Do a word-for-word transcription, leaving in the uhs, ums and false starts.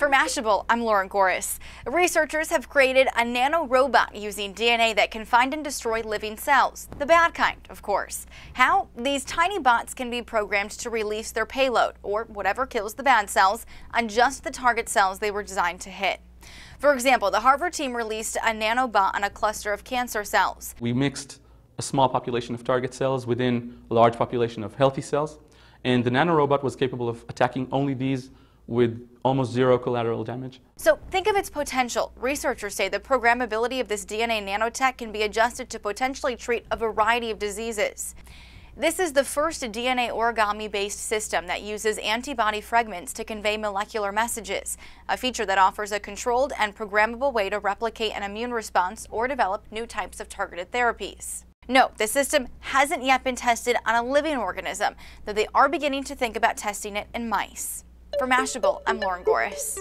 For Mashable, I'm Lauren Goris. Researchers have created a nano-robot using D N A that can find and destroy living cells, the bad kind, of course. How? These tiny bots can be programmed to release their payload, or whatever kills the bad cells, on just the target cells they were designed to hit. For example, the Harvard team released a nanobot on a cluster of cancer cells. We mixed a small population of target cells within a large population of healthy cells, and the nanorobot was capable of attacking only these with almost zero collateral damage. So think of its potential. Researchers say the programmability of this D N A nanotech can be adjusted to potentially treat a variety of diseases. This is the first D N A origami-based system that uses antibody fragments to convey molecular messages, a feature that offers a controlled and programmable way to replicate an immune response or develop new types of targeted therapies. No, the system hasn't yet been tested on a living organism, though they are beginning to think about testing it in mice. For Mashable, I'm Lauren Goris.